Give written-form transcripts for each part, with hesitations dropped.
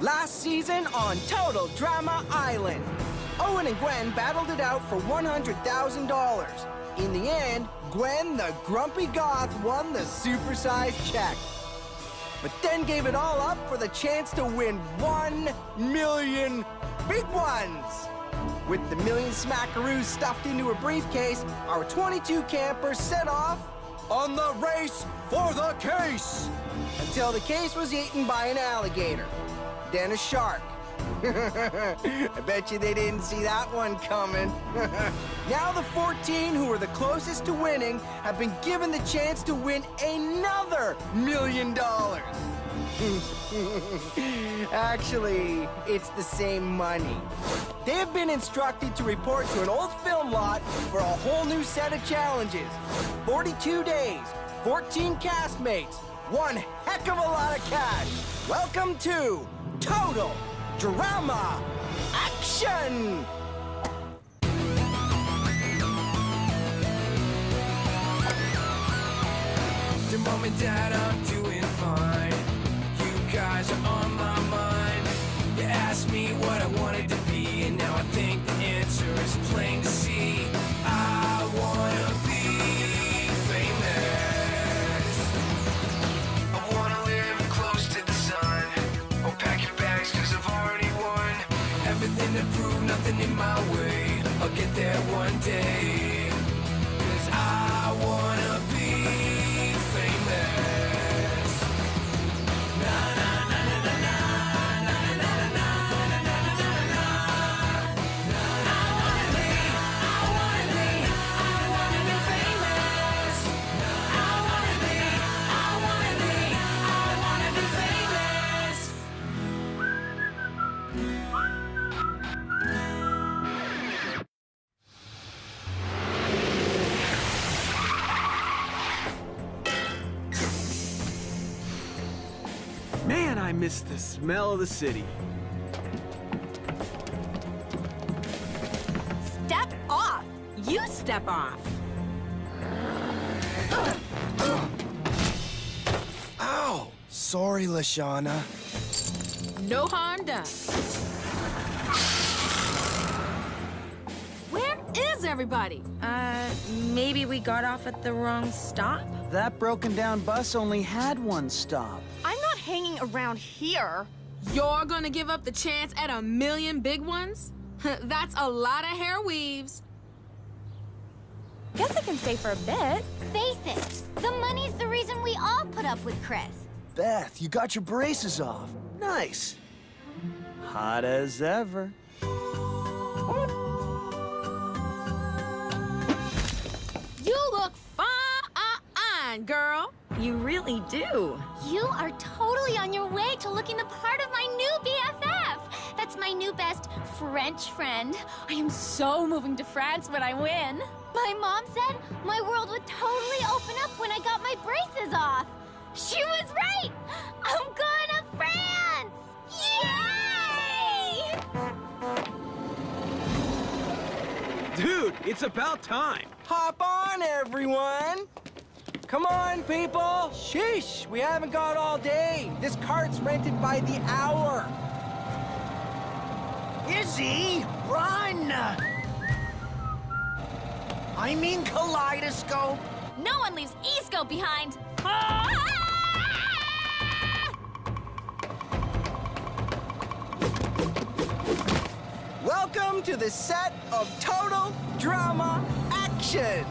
Last season on Total Drama Island, Owen and Gwen battled it out for $100,000. In the end, Gwen the grumpy goth won the supersized check, but then gave it all up for the chance to win 1 million big ones. With the million smackaroos stuffed into a briefcase, our 22 campers set off on the race for the case, until the case was eaten by an alligator, then a shark. I bet you they didn't see that one coming. Now the 14 who were the closest to winning have been given the chance to win another $1 million. Actually, it's the same money. They have been instructed to report to an old film lot for a whole new set of challenges. 42 days, 14 castmates, one heck of a lot of cash. Welcome to Total Drama Action! Dear Mom and Dad, I'm doing fine. You guys are on my mind. You asked me what I wanted to be, and now I think the answer is plain to see. I wanna be famous. I wanna live close to the sun. I'll pack your bags cause I've already won. Everything to prove, nothing in my way. I'll get there one day, cause I wanna be. I miss the smell of the city. Step off! You step off! Ow! Sorry, Lashawna. No harm done. Where is everybody? Maybe we got off at the wrong stop? That broken down bus only had one stop. Hanging around here. You're gonna give up the chance at $1 million big ones? That's a lot of hair weaves. Guess I can stay for a bit. Faith it, the money's the reason we all put up with Chris. Beth, you got your braces off. Nice. Hot as ever. You look fine, girl. You really do. You are totally on your way to looking the part of my new BFF. That's my new best French friend. I am so moving to France when I win. My mom said my world would totally open up when I got my braces off. She was right. I'm going to France. Yay! Dude, it's about time. Hop on, everyone. Come on, people! Sheesh! We haven't got all day! This cart's rented by the hour! Izzy! Run! I mean Kaleidoscope! No one leaves E-Scope behind! Welcome to the set of Total Drama Action!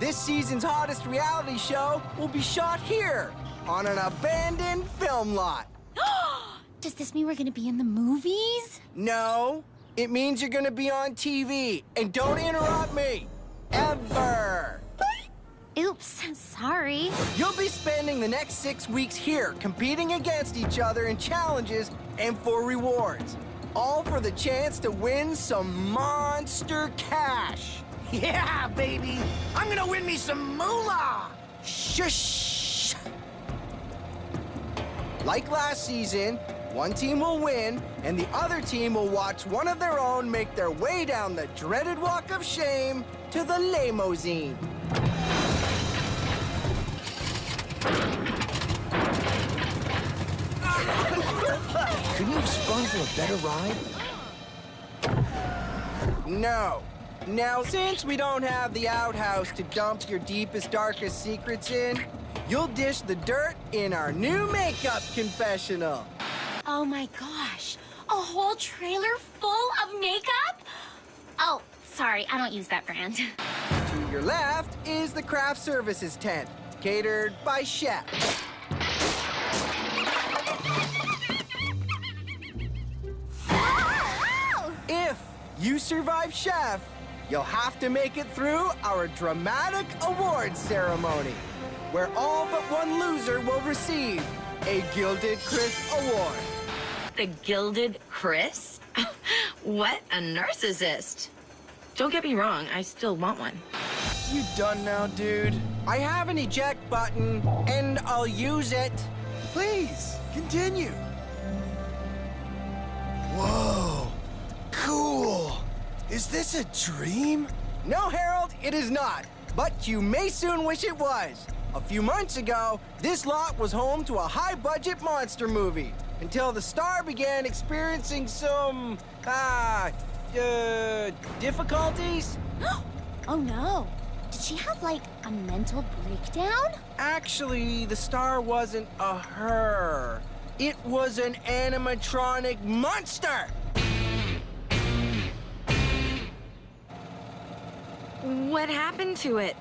This season's hottest reality show will be shot here, on an abandoned film lot. Does this mean we're gonna be in the movies? No, it means you're gonna be on TV, and don't interrupt me, ever. Oops, sorry. You'll be spending the next 6 weeks here, competing against each other in challenges and for rewards, all for the chance to win some monster cash. Yeah, baby! I'm gonna win me some moolah! Shush! Like last season, one team will win, and the other team will watch one of their own make their way down the dreaded walk of shame to the limousine. Couldn't you have sprung for a better ride? No. Now, since we don't have the outhouse to dump your deepest, darkest secrets in, you'll dish the dirt in our new makeup confessional. Oh my gosh, a whole trailer full of makeup? Oh, sorry, I don't use that brand. To your left is the craft services tent, catered by Chef. Oh! If you survive Chef, you'll have to make it through our dramatic awards ceremony, where all but one loser will receive a Gilded Chris Award. The Gilded Chris? What a narcissist. Don't get me wrong, I still want one. You done now, dude? I have an eject button, and I'll use it. Please, continue. Whoa, cool. Is this a dream? No, Harold, it is not. But you may soon wish it was. A few months ago, this lot was home to a high-budget monster movie, until the star began experiencing some, difficulties. Oh no. Did she have, like, a mental breakdown? Actually, the star wasn't a her. It was an animatronic monster! What happened to it?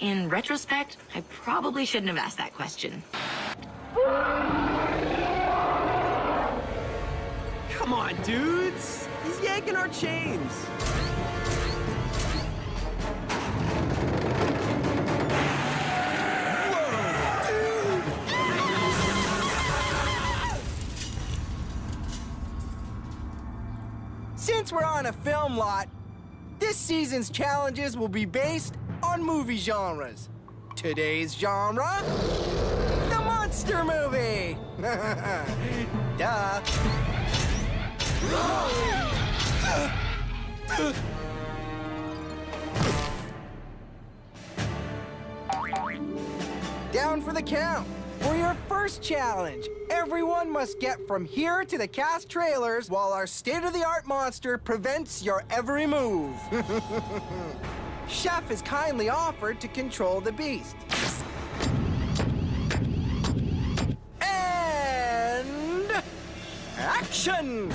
In retrospect, I probably shouldn't have asked that question. Come on, dudes! He's yanking our chains! Whoa! Since we're on a film lot, this season's challenges will be based on movie genres. Today's genre? The monster movie! Duh. Down for the count. For your first challenge, everyone must get from here to the cast trailers while our state-of-the-art monster prevents your every move. Chef has kindly offered to control the beast. And... action!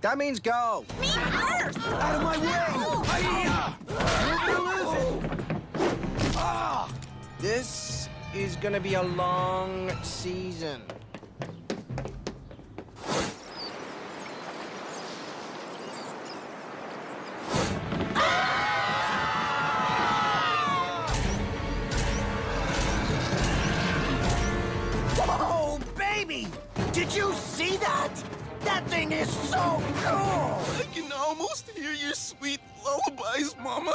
That means go. Me first! Out of my way! Oh. Hi-ya! We're gonna lose it! Ah! This is gonna be a long season. Did you see that? That thing is so cool! I can almost hear your sweet lullabies, Mama.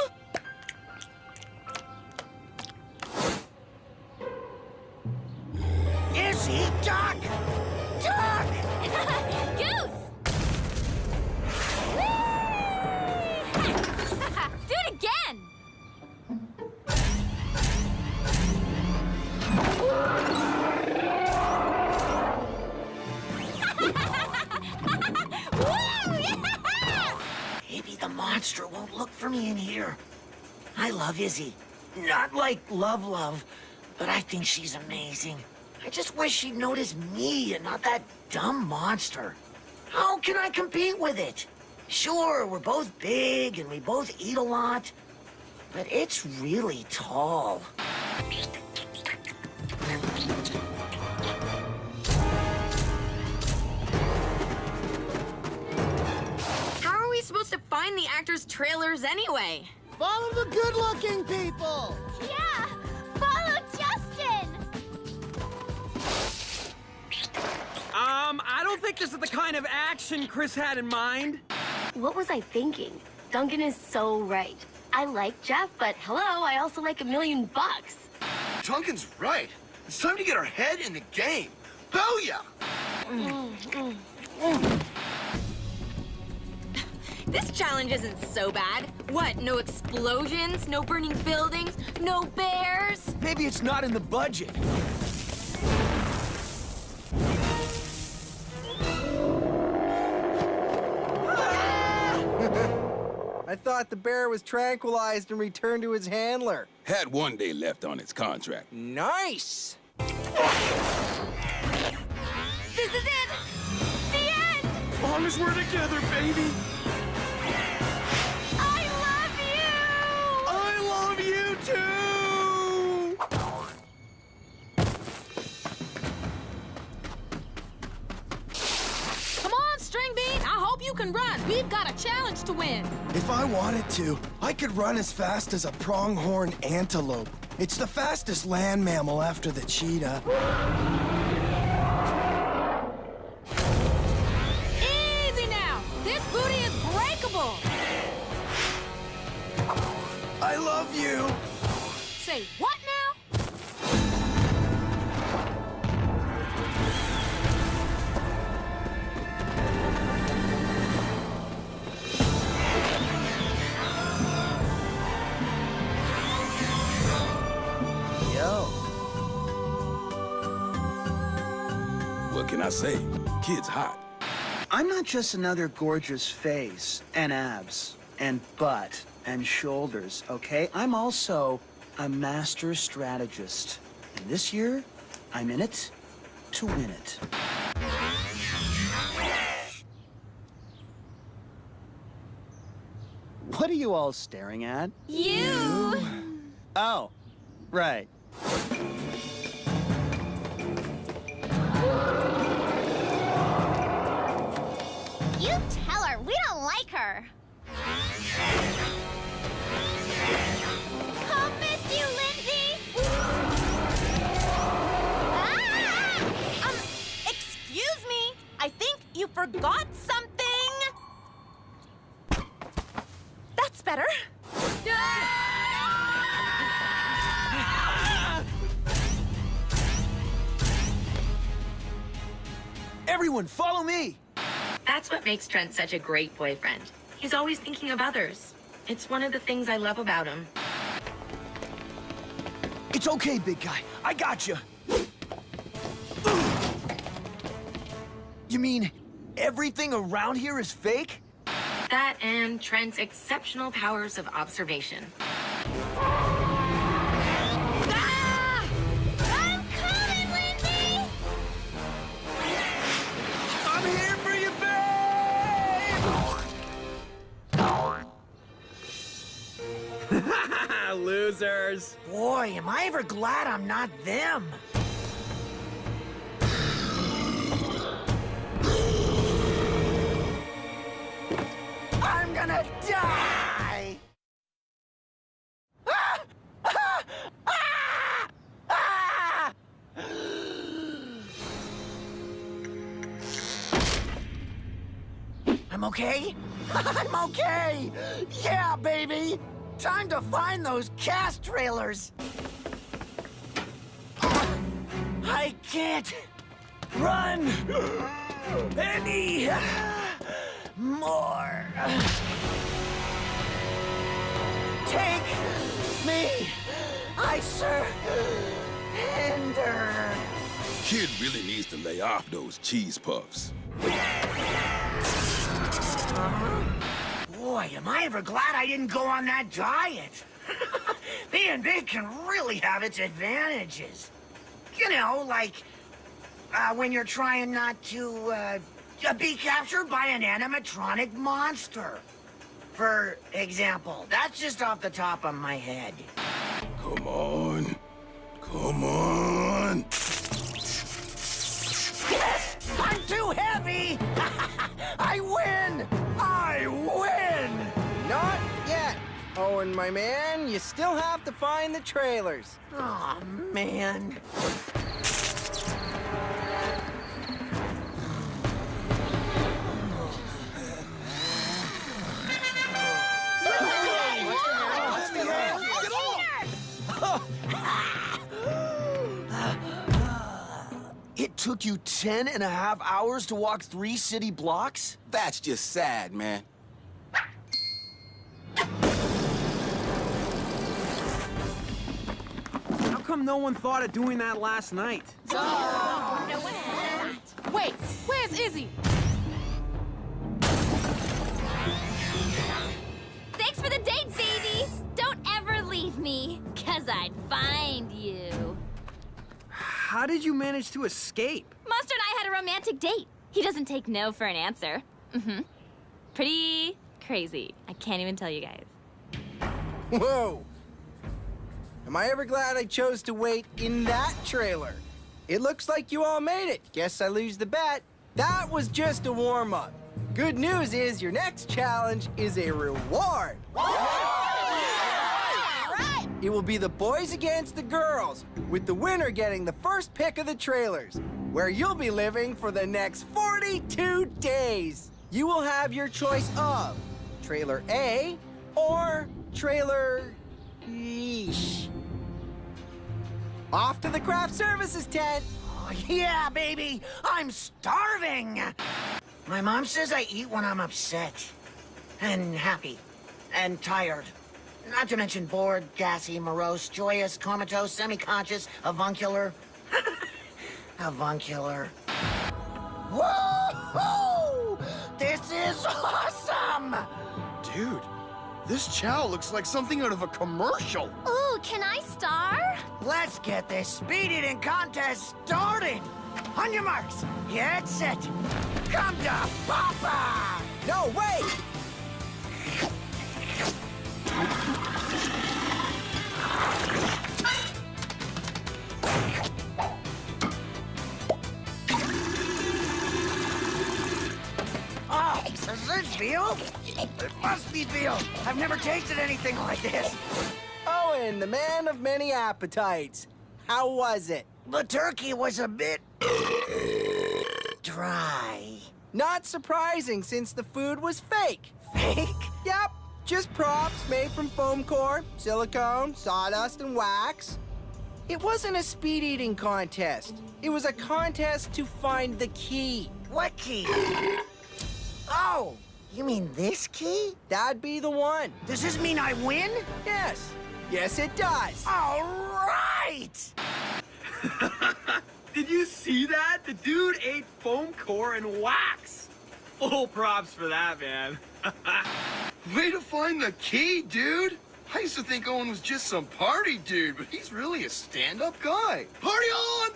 Izzy, duck! Duck! Goose! Do it again! Monster won't look for me in here. I love Izzy. Not like love, but I think she's amazing. I just wish she'd notice me and not that dumb monster. How can I compete with it? Sure, we're both big and we both eat a lot, but it's really tall. Supposed to find the actors' trailers anyway. Follow the good-looking people! Yeah! Follow Justin! I don't think this is the kind of action Chris had in mind. What was I thinking? Duncan is so right. I like Jeff, but hello, I also like $1,000,000. Duncan's right. It's time to get our head in the game. Booyah! This challenge isn't so bad. What, no explosions, no burning buildings, no bears? Maybe it's not in the budget. I thought the bear was tranquilized and returned to his handler. Had one day left on its contract. Nice! This is it! The end! As long as we're together, baby! I love you! I love you too! Come on, String Bean! I hope you can run. We've got a challenge to win. If I wanted to, I could run as fast as a pronghorn antelope. It's the fastest land mammal after the cheetah. I love you. Say what now? Yo. What can I say? Kid's hot. I'm not just another gorgeous face and abs and butt and shoulders, okay? I'm also a master strategist. And this year, I'm in it to win it. What are you all staring at? You! Oh, right. You tell her, we don't like her. I think you forgot something! That's better. Everyone, follow me! That's what makes Trent such a great boyfriend. He's always thinking of others. It's one of the things I love about him. It's okay, big guy. I got you. You mean everything around here is fake? That and Trent's exceptional powers of observation. Ah! I'm coming, Lindsay! I'm here for you, babe! Losers! Boy, am I ever glad I'm not them! I'm gonna die! Ah! Ah! Ah! Ah! I'm okay? I'm okay! Yeah, baby! Time to find those cast trailers! I can't run any more! Take me, I surrender! Kid really needs to lay off those cheese puffs. Boy, am I ever glad I didn't go on that diet! Being big can really have its advantages. You know, like, when you're trying not to, be captured by an animatronic monster. For example, that's just off the top of my head. Come on. Come on. Yes! I'm too heavy! I win! I win! Not yet. Owen, my man, you still have to find the trailers. Aw, man. It took you 10.5 hours to walk 3 city blocks? That's just sad, man. come no one thought of doing that last night? Oh. Wait, where's Izzy? Thanks for the date, baby! Don't ever leave me, 'cause I'd find you. How did you manage to escape? Monster and I had a romantic date. He doesn't take no for an answer. Mm-hmm. Pretty crazy. I can't even tell you guys. Whoa! Am I ever glad I chose to wait in that trailer? It looks like you all made it. Guess I lose the bet. That was just a warm-up. Good news is your next challenge is a reward. Right. It will be the boys against the girls, with the winner getting the first pick of the trailers, where you'll be living for the next 42 days. You will have your choice of Trailer A or Trailer... Yeesh. Off to the craft services tent! Oh, yeah, baby! I'm starving! My mom says I eat when I'm upset. And happy. And tired. Not to mention bored, gassy, morose, joyous, comatose, semi-conscious, avuncular. Avuncular. Whoa! This is awesome! Dude. This chow looks like something out of a commercial. Ooh, can I star? Let's get this speed eating contest started. On your marks, get set. Come to Papa! No, wait! Oh, is this veal? It must be veal. I've never tasted anything like this. Owen, the man of many appetites. How was it? The turkey was a bit... dry. Not surprising, since the food was fake. Fake? Yep. Just props made from foam core, silicone, sawdust, and wax. It wasn't a speed-eating contest. It was a contest to find the key. What key? Oh! You mean this key? That'd be the one. Does this mean I win? Yes. Yes, it does. All right! Did you see that? The dude ate foam core and wax. Full props for that, man. Way to find the key, dude. I used to think Owen was just some party dude, but he's really a stand-up guy. Party on!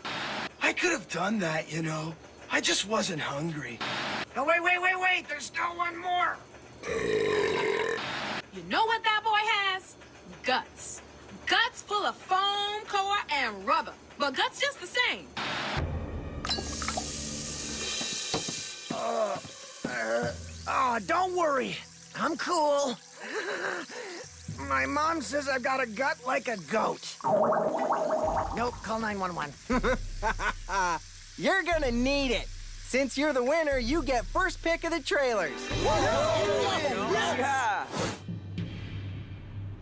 I could have done that, you know. I just wasn't hungry. No, wait! There's still one more! You know what that boy has? Guts. Guts full of foam, core, and rubber. But guts just the same. Oh, don't worry. I'm cool. My mom says I've got a gut like a goat. Nope, call 911. You're gonna need it. Since you're the winner, you get first pick of the trailers. Yeah.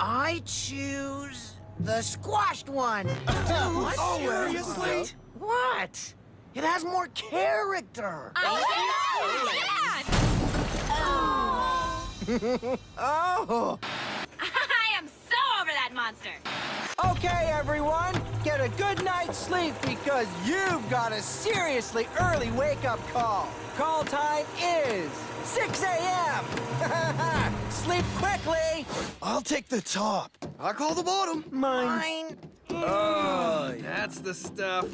I choose the squashed one. What? Oh, seriously? What? It has more character. Oh, yeah! Oh. Oh. I am so over that monster. Okay, everyone, get a good night's sleep because you've got a seriously early wake-up call. Call time is 6 a.m. Sleep quickly. I'll take the top. I'll call the bottom. Mine. Oh, that's the stuff.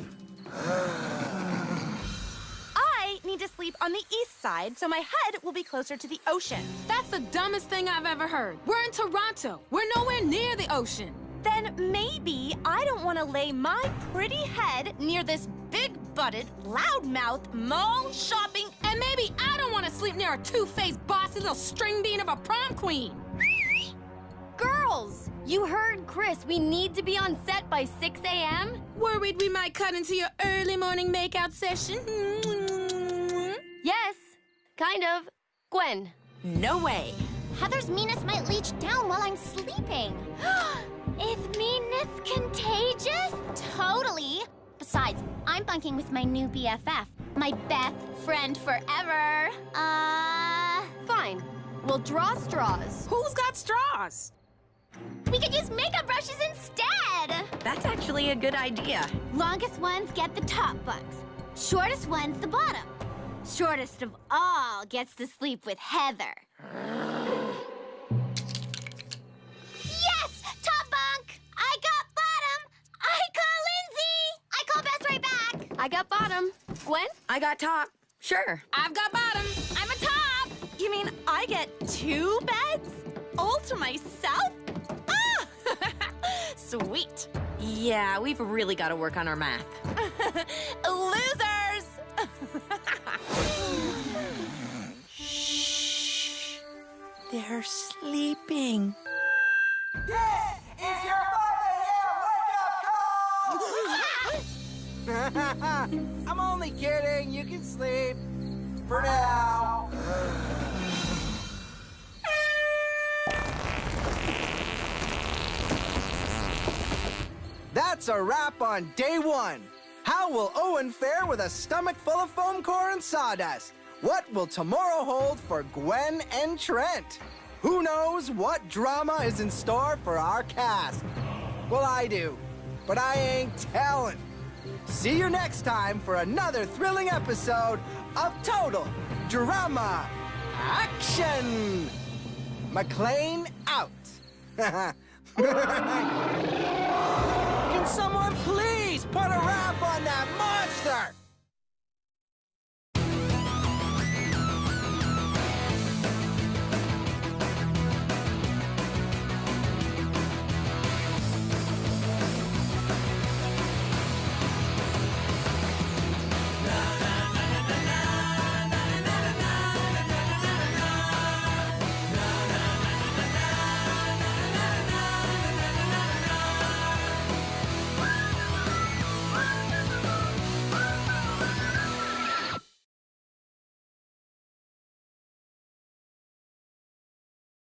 I need to sleep on the east side so my head will be closer to the ocean. That's the dumbest thing I've ever heard. We're in Toronto. We're nowhere near the ocean. Then maybe I don't want to lay my pretty head near this big-butted, loud-mouthed, mall shopping... And maybe I don't want to sleep near a two-faced, bossy little string bean of a prom queen. Girls, you heard Chris. We need to be on set by 6 a.m. Worried we might cut into your early morning makeout session? Yes, kind of. Gwen. No way. Heather's meanness might leach down while I'm sleeping. Is meanness contagious? Totally. Besides, I'm bunking with my new BFF, my Beth friend forever. Fine. We'll draw straws. Who's got straws? We could use makeup brushes instead! That's actually a good idea. Longest ones get the top bunks. Shortest one's the bottom. Shortest of all gets to sleep with Heather. Yes! Top bunk! I got bottom! I call Lindsay! I call Beth right back! I got bottom. Gwen? I got top. Sure. I've got bottom. I'm a top! You mean I get two beds? All to myself? Ah! Sweet. Yeah, we've really got to work on our math. Losers! Shh. They're sleeping. This is your mother here wake up call! I'm only kidding. You can sleep. For now. That's a wrap on day 1. How will Owen fare with a stomach full of foam core and sawdust? What will tomorrow hold for Gwen and Trent? Who knows what drama is in store for our cast? Well, I do, but I ain't telling. See you next time for another thrilling episode of Total Drama Action! McLean out. Can someone please put a wrap on that monster?